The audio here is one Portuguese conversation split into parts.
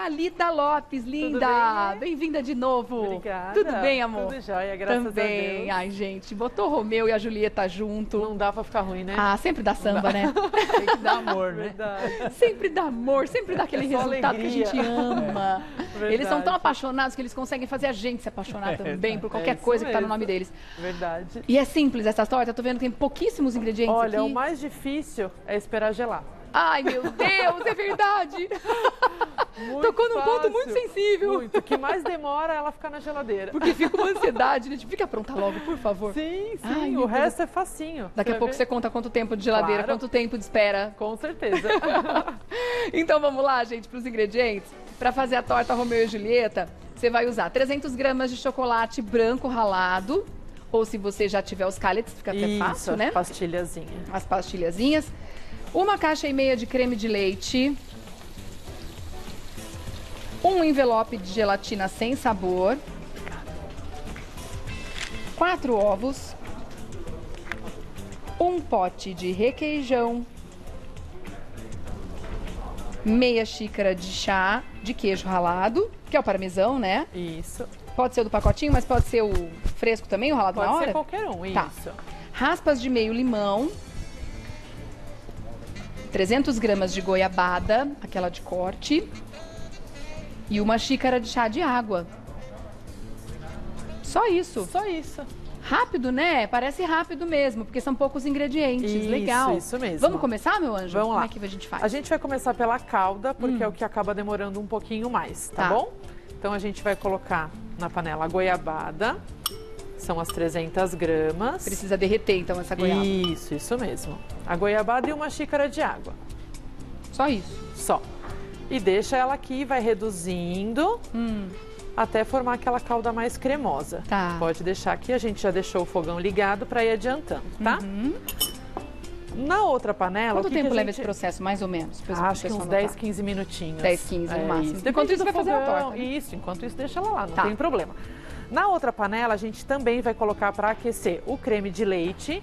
Talitha Lopes, linda, bem-vinda de novo. Obrigada. Tudo bem, amor? Tudo jóia, graças a Deus. Ai, gente, botou o Romeu e a Julieta junto. Não dá pra ficar ruim, né? Ah, sempre dá samba, né? Tem que dar amor, né? Verdade. Sempre dá amor, sempre dá aquele resultado alegria. Que a gente ama. É. Eles são tão apaixonados que eles conseguem fazer a gente se apaixonar também por qualquer coisa que tá no nome deles. Verdade. E é simples essa torta, eu tô vendo que tem pouquíssimos ingredientes aqui. Olha, o mais difícil é esperar gelar. Ai, meu Deus, é verdade. Muito Tocou num ponto muito sensível. Muito. O que mais demora é ela ficar na geladeira. Porque fica uma ansiedade, né? Fica pronta logo, por favor. Sim, sim. Ai, o resto é facinho. Daqui a pouco você conta quanto tempo de geladeira, quanto tempo de espera. Com certeza. Então vamos lá, gente, para os ingredientes. Para fazer a torta Romeu e Julieta, você vai usar 300 gramas de chocolate branco ralado. Ou se você já tiver os caletes, fica até fácil, né? As pastilhazinhas. 1,5 caixas de creme de leite, 1 envelope de gelatina sem sabor, 4 ovos, 1 pote de requeijão, meia xícara de chá de queijo ralado, que é o parmesão, né? Isso. Pode ser o do pacotinho, mas pode ser o fresco também, o ralado na hora? Pode ser qualquer um, isso. Tá. Raspas de meio limão. 300 gramas de goiabada, aquela de corte, e 1 xícara de chá de água. Só isso. Só isso. Rápido, né? Parece rápido mesmo, porque são poucos ingredientes. Isso, legal. Isso mesmo. Vamos começar, meu anjo? Vamos lá. Como é que a gente faz? A gente vai começar pela calda, porque é o que acaba demorando um pouquinho mais, tá bom? Então a gente vai colocar na panela a goiabada, são as 300 gramas. Precisa derreter, então, essa goiaba. Isso, isso mesmo. A goiabada e 1 xícara de água. Só isso? Só. E deixa ela aqui, vai reduzindo até formar aquela calda mais cremosa. Tá. Pode deixar aqui, a gente já deixou o fogão ligado para ir adiantando, tá? Uhum. Na outra panela... Quanto tempo leva esse processo, mais ou menos? Acho que uns 10, 15 minutinhos. 10, 15 no máximo. Enquanto isso vai fazer a torta. Isso, enquanto isso deixa ela lá, não tem problema. Na outra panela, a gente também vai colocar para aquecer o creme de leite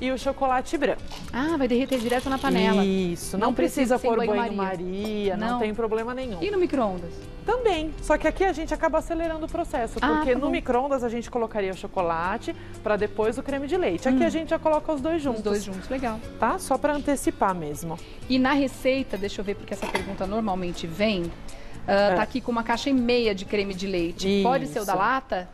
e o chocolate branco. Ah, vai derreter direto na panela. Isso, não precisa pôr banho-maria, não tem problema nenhum. E no micro-ondas? Também, só que aqui a gente acaba acelerando o processo, porque no micro-ondas a gente colocaria o chocolate para depois o creme de leite. Aqui a gente já coloca os dois juntos. Os dois juntos, legal. Tá? Só para antecipar mesmo. E na receita, deixa eu ver, porque essa pergunta normalmente vem... Tá aqui com 1,5 caixas de creme de leite. Isso. Pode ser o da lata?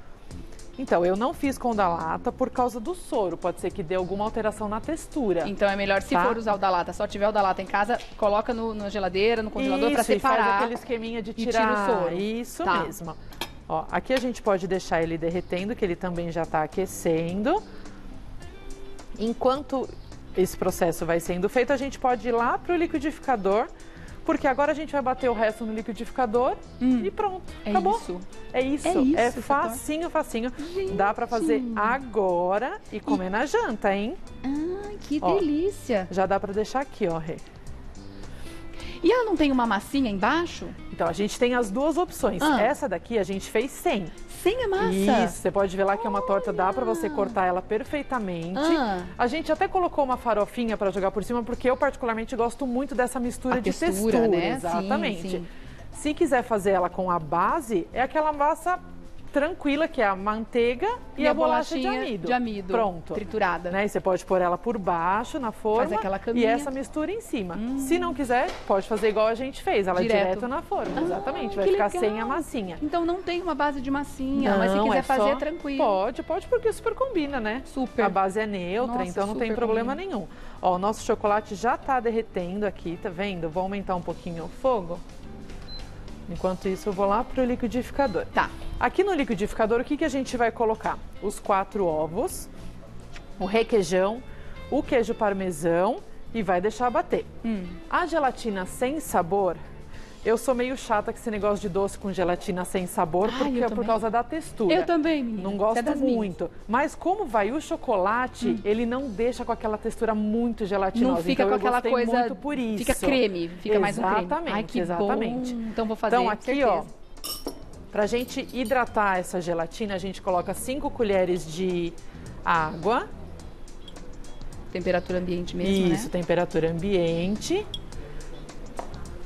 Então, eu não fiz com o da lata por causa do soro. Pode ser que dê alguma alteração na textura. Então é melhor, se for usar o da lata, só tiver o da lata em casa, coloca na geladeira, no congelador para separar. Isso, faz aquele esqueminha de tirar o soro. Isso mesmo. Ó, aqui a gente pode deixar ele derretendo, que ele também já tá aquecendo. Enquanto esse processo vai sendo feito, a gente pode ir lá pro liquidificador. Porque agora a gente vai bater o resto no liquidificador e pronto, acabou. Isso. É isso, é facinho, facinho. Gente. Dá pra fazer agora e comer na janta, hein? Ah, que delícia. Já dá pra deixar aqui, ó, Rê. E ela não tem uma massinha embaixo? Então, a gente tem as duas opções. Essa daqui a gente fez sem. Sem a massa? Isso, você pode ver lá que é uma torta, dá pra você cortar ela perfeitamente. A gente até colocou uma farofinha pra jogar por cima, porque eu particularmente gosto muito dessa mistura de textura, né? Exatamente. Sim, sim. Se quiser fazer ela com a base, é aquela massa tranquila, que é a manteiga e a bolacha de amido. Pronto. Triturada. Né? E você pode pôr ela por baixo na forma. Faz aquela caminha. E essa mistura em cima. Se não quiser, pode fazer igual a gente fez. Ela direto na forma. Exatamente. Vai ficar sem a massinha. Então não tem uma base de massinha, mas se quiser fazer, tranquilo. Pode, porque super combina, né? Super. A base é neutra, então não tem problema nenhum. Ó, o nosso chocolate já tá derretendo aqui, tá vendo? Vou aumentar um pouquinho o fogo. Enquanto isso, eu vou lá pro liquidificador. Tá. Aqui no liquidificador, o que a gente vai colocar? Os 4 ovos, o requeijão, o queijo parmesão e vai deixar bater. A gelatina sem sabor, eu sou meio chata com esse negócio de doce com gelatina sem sabor, porque é por causa da textura. Eu também, menina. Não gosto muito. Mas como vai o chocolate, ele não deixa com aquela textura muito gelatinosa. Não fica com aquela coisa... muito por isso. Fica creme, fica mais um creme. Ai, que bom. Então vou fazer, então, aqui, ó, pra gente hidratar essa gelatina, a gente coloca 5 colheres de água. Temperatura ambiente mesmo, né? Isso, temperatura ambiente.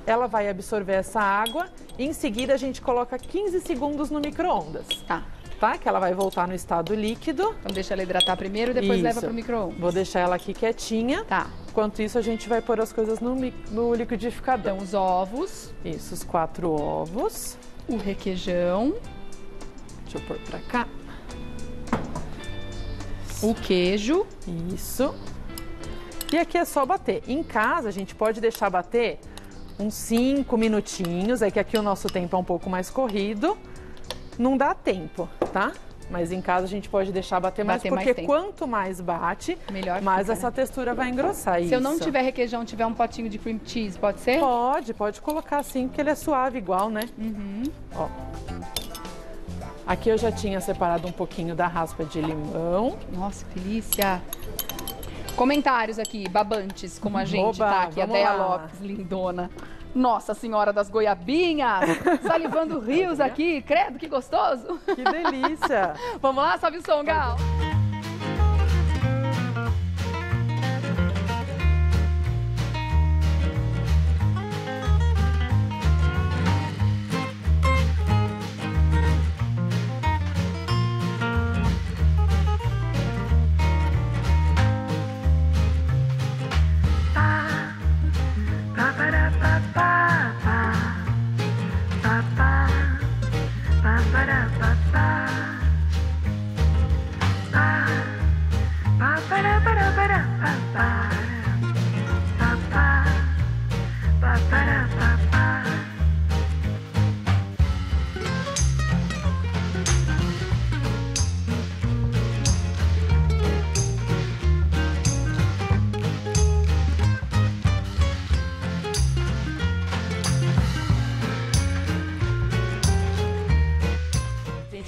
ela vai absorver essa água. Em seguida, a gente coloca 15 segundos no micro-ondas. Tá. Tá? Que ela vai voltar no estado líquido. Então deixa ela hidratar primeiro e depois leva pro micro-ondas. Vou deixar ela aqui quietinha. Tá. Enquanto isso, a gente vai pôr as coisas no liquidificador. Então, os ovos. Isso, os 4 ovos. O requeijão. Deixa eu pôr pra cá. O queijo. Isso. E aqui é só bater. Em casa, a gente pode deixar bater uns 5 minutinhos. É que aqui o nosso tempo é um pouco mais corrido. Não dá tempo, tá? Mas em casa a gente pode deixar bater mais, porque quanto mais bate, mais essa textura vai engrossar. Se eu não tiver requeijão, tiver um potinho de cream cheese, pode ser? Pode colocar assim, porque ele é suave igual, né? Uhum. Ó. Aqui eu já tinha separado um pouquinho da raspa de limão. Nossa, que delícia! Comentários aqui, babantes, como a gente tá aqui, a Talitha Lopes, lindona. Nossa Senhora das Goiabinhas, salivando rios aqui, credo, que gostoso. Que delícia. Vamos lá, sobe o som, Gal.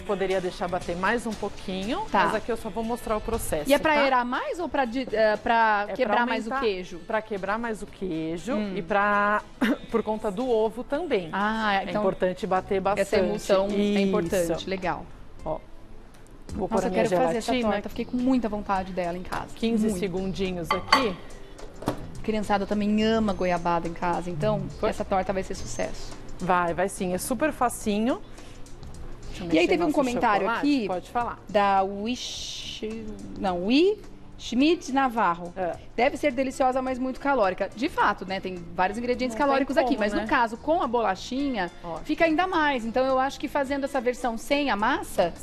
Poderia deixar bater mais um pouquinho, tá. Mas aqui eu só vou mostrar o processo. E é pra aerar mais ou pra quebrar mais o queijo? Pra quebrar mais o queijo e por conta do ovo também. Ah, então é importante bater bastante. Essa emulsão é importante, legal. Ó, vou pôr a minha gelatina. Fazer essa torta, fiquei com muita vontade dela em casa. 15 segundinhos aqui. Criançada também ama goiabada em casa, então essa torta vai ser sucesso. Vai sim, é super facinho. E aí teve um comentário aqui da Wi Schmidt Navarro. É. Deve ser deliciosa, mas muito calórica. De fato, né? Tem vários ingredientes calóricos aqui, mas no caso, com a bolachinha, fica ainda mais. Então eu acho que fazendo essa versão sem a massa,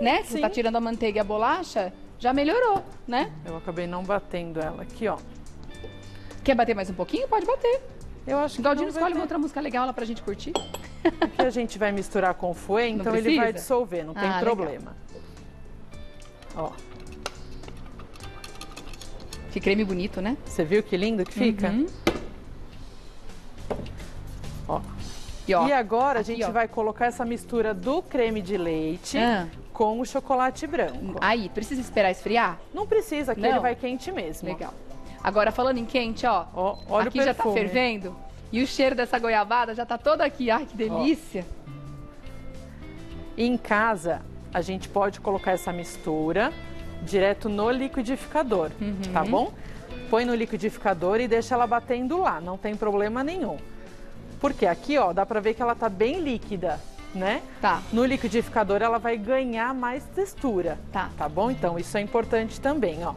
né? Você tá tirando a manteiga e a bolacha, já melhorou, né? Eu acabei não batendo ela aqui, ó. Quer bater mais um pouquinho? Pode bater. Eu acho que Galdino escolhe uma outra música legal lá pra gente curtir. Aqui a gente vai misturar com o fouet, então ele vai dissolver, não tem problema. Ó. Que creme bonito, né? Você viu que lindo que fica? Uhum. Ó. E agora aqui, a gente vai colocar essa mistura do creme de leite com o chocolate branco. Aí, precisa esperar esfriar? Não precisa, aqui ele vai quente mesmo. Legal. Agora, falando em quente, ó, olha aqui, já tá fervendo. E o cheiro dessa goiabada já tá todo aqui. Ai, que delícia! Em casa, a gente pode colocar essa mistura direto no liquidificador, tá bom? Põe no liquidificador e deixa ela batendo lá, não tem problema nenhum. Porque aqui, ó, dá pra ver que ela tá bem líquida, né? Tá. No liquidificador ela vai ganhar mais textura, tá bom? Então, isso é importante também, ó.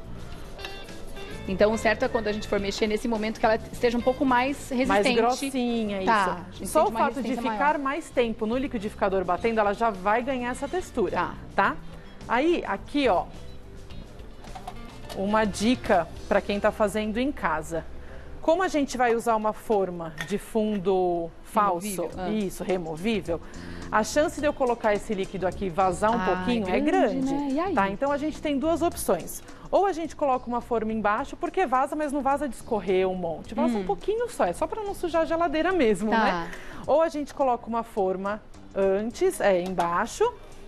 Então, o certo é quando a gente for mexer nesse momento que ela esteja um pouco mais resistente. Mais grossinha, isso. Só o fato de ficar mais tempo no liquidificador batendo, ela já vai ganhar essa textura, tá? Aí, aqui, ó, uma dica para quem tá fazendo em casa. Como a gente vai usar uma forma de fundo falso, removível, a chance de eu colocar esse líquido aqui e vazar um pouquinho é grande, né? E aí? Tá? Então, a gente tem duas opções. Ou a gente coloca uma forma embaixo, porque vaza, mas não vaza de escorrer um monte. Vaza um pouquinho só, é só para não sujar a geladeira mesmo, né? Ou a gente coloca uma forma antes, embaixo,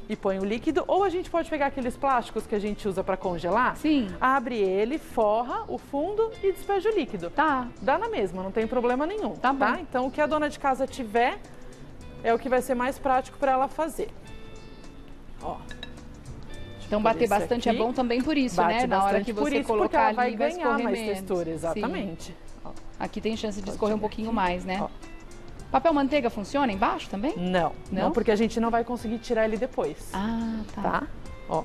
e põe o líquido. Ou a gente pode pegar aqueles plásticos que a gente usa para congelar. Sim. Abre ele, forra o fundo e despeja o líquido. Tá. Dá na mesma, não tem problema nenhum. Tá bom. Tá? Então, o que a dona de casa tiver é o que vai ser mais prático para ela fazer. Ó. Então, bater bastante aqui é bom também por isso, né? Na hora que você colocar ali, vai ganhar mais textura, exatamente. Ó, aqui tem chance de escorrer um pouquinho mais, né? Ó. Papel manteiga funciona embaixo também? Não, não, porque a gente não vai conseguir tirar ele depois. Ah, tá. Tá? Ó.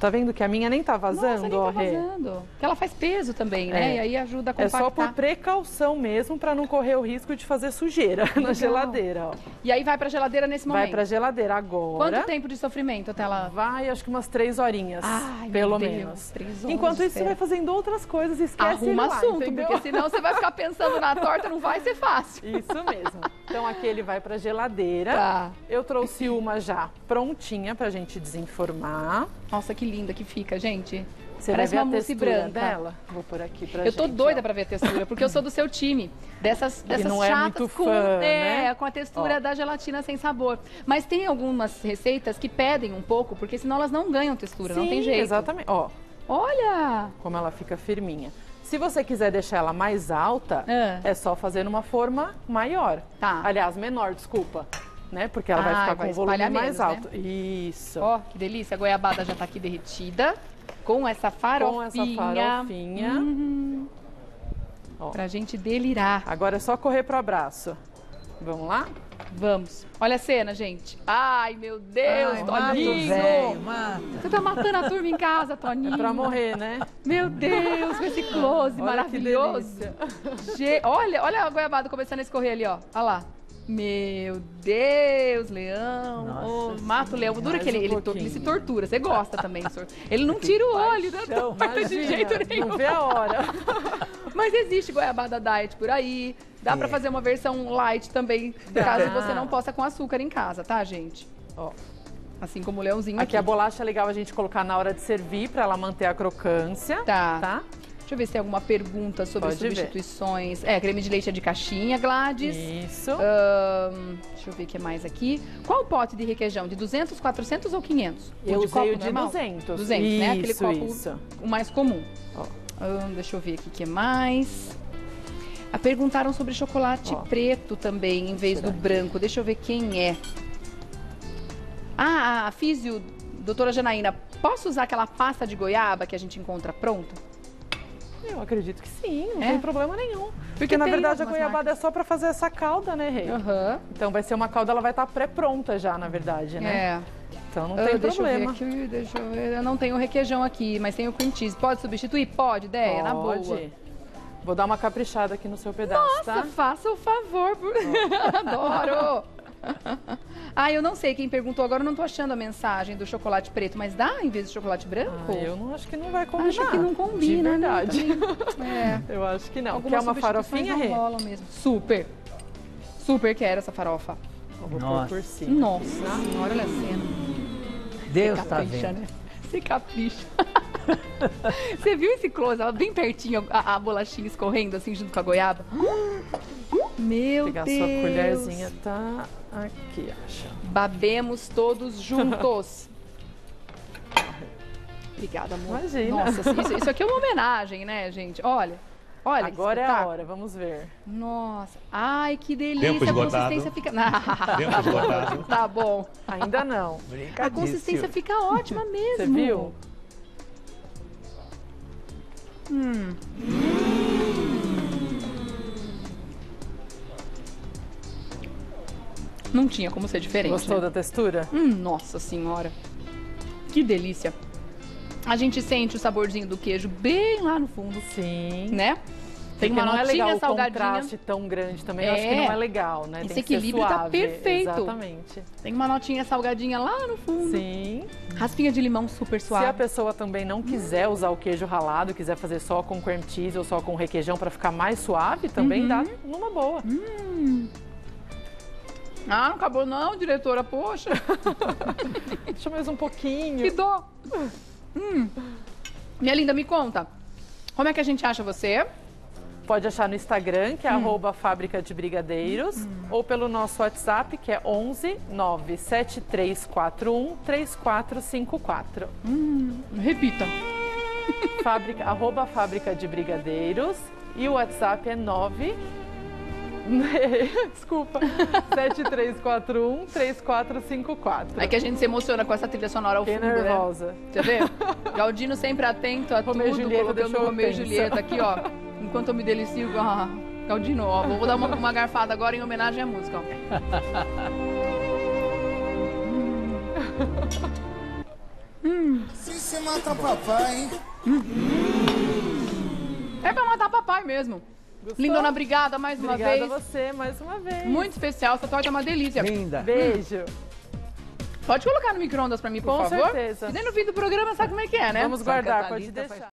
Tá vendo que a minha nem tá vazando? Nossa, nem tá vazando. Porque ela faz peso também, né? É. E aí ajuda a compactar. É só por precaução mesmo, pra não correr o risco de fazer sujeira na geladeira, ó. E aí vai pra geladeira nesse momento? Vai pra geladeira agora. Quanto tempo de sofrimento até ela... Vai, acho que umas 3 horinhas, ai, pelo menos. 3 horas. Enquanto isso, você vai fazendo outras coisas, esquece ele lá, assunto, entendeu? Porque senão você vai ficar pensando na torta, não vai ser fácil. Isso mesmo. Então aqui ele vai pra geladeira. Tá. Eu trouxe uma já prontinha pra gente desenformar. Nossa, que linda que fica, gente. Você parece vai ver uma mousse branca dela. Vou por aqui pra gente. Eu tô doida pra ver a textura, porque eu sou do seu time. Dessas não chatas é muito fã, com a textura da gelatina sem sabor. Mas tem algumas receitas que pedem um pouco, porque senão elas não ganham textura, não tem jeito. Exatamente. Ó. Olha! Como ela fica firminha. Se você quiser deixar ela mais alta, é só fazer numa forma maior. Tá. Aliás, menor, desculpa. Né? Porque ela vai ficar com o volume mais alto. Né? Isso. Ó, que delícia. A goiabada já tá aqui derretida. Com essa farofinha. Uhum. Ó. Pra gente delirar. Agora é só correr pro abraço. Vamos lá? Vamos. Olha a cena, gente. Ai, meu Deus, Toninho. Mata. Você tá matando a turma em casa, Toninho. É pra morrer, né? Meu Deus, com esse close maravilhoso. Olha a goiabada começando a escorrer ali, ó. Olha lá. Meu Deus, leão. Nossa, mata o leão. O duro é que ele se tortura. Você gosta também. Ele não tira o olho da torta de jeito nenhum. Não vê a hora. Mas existe goiabada diet por aí. Dá pra fazer uma versão light também, caso você não possa com açúcar em casa, tá, gente? Ó. Assim como o leãozinho aqui. Aqui a bolacha é legal a gente colocar na hora de servir pra ela manter a crocância. Tá. Tá? Deixa eu ver se tem alguma pergunta sobre substituições. É, creme de leite é de caixinha, Gladys. Isso. Deixa eu ver o que mais aqui. Qual o pote de requeijão? De 200, 400 ou 500? Eu usei o de 200. 200, isso, né? Aquele copo o mais comum. Ó. Deixa eu ver aqui o que mais. Perguntaram sobre chocolate preto também, em vez do branco. Deixa eu ver quem é. Ah, a físio, doutora Janaína, posso usar aquela pasta de goiaba que a gente encontra pronta? Eu acredito que sim, não tem problema nenhum. Porque na verdade a goiabada é só pra fazer essa calda, né, Rei? Uhum. Então vai ser uma calda, ela vai estar pré-pronta já, na verdade, né? É. Então não tem problema. Deixa eu ver. Eu não tenho requeijão aqui, mas tenho cream cheese. Pode substituir? Pode, Déia, na boa. Vou dar uma caprichada aqui no seu pedaço, tá? Nossa, faça o favor. Adoro! Eu não sei quem perguntou agora, eu não tô achando a mensagem do chocolate preto, mas dá em vez de chocolate branco? Eu não acho que não vai combinar. Acho que não combina, de verdade. Né? Eu acho que não. Algumas uma farofinha, Rê? Super! Super quero essa farofa. Vou pôr por cima. Nossa senhora, olha a cena. Deus tá vendo. Se capricha. Você viu esse close? Ela bem pertinho, a bolachinha escorrendo assim junto com a goiaba. Meu Deus! Vou pegar sua colherzinha, tá aqui, acho. Babemos todos juntos. Obrigada, amor. Imagina. Nossa, isso aqui é uma homenagem, né, gente? Olha, agora é a hora, vamos ver. Nossa, ai, que delícia. Tempo esgotado. A consistência fica... Tempo esgotado. Tá bom. Ainda não. A consistência fica ótima mesmo. Você viu? Não tinha como ser diferente. Gostou da textura? Nossa senhora, que delícia. A gente sente o saborzinho do queijo bem lá no fundo. Sim. Né? Tem uma notinha salgadinha. Não é legal o contraste tão grande também, eu acho que não é legal, né? Esse equilíbrio tá perfeito. Exatamente. Tem uma notinha salgadinha lá no fundo. Sim. Raspinha de limão super suave. Se a pessoa também não quiser usar o queijo ralado, quiser fazer só com cream cheese ou só com requeijão pra ficar mais suave, também dá numa boa. Ah, não acabou não, diretora, poxa. Deixa mais um pouquinho. Que dó. Minha linda, me conta, como é que a gente acha você? Pode achar no Instagram, que é @fabricadebrigadeiros, ou pelo nosso WhatsApp, que é 11 97341 3454. Repita. @fabricadebrigadeiros e o WhatsApp é 9... Desculpa. 7341-3454. É que a gente se emociona com essa trilha sonora ao fundo, né? Nervosa. Você vê? Galdino sempre atento a tudo, colocando o Romeu e Julieta aqui, ó. Enquanto eu me delicio com Galdino, ó, vou dar uma garfada agora em homenagem à música, ó. Se você mata papai, hein? É pra matar papai mesmo. Gostou? Lindona, obrigada mais uma vez. Obrigada a você mais uma vez. Muito especial, essa torta é uma delícia. Linda. Beijo. Pode colocar no micro-ondas pra mim, por favor? Com certeza. E dentro do fim do programa, sabe como é que é, né? Vamos guardar, pode deixar.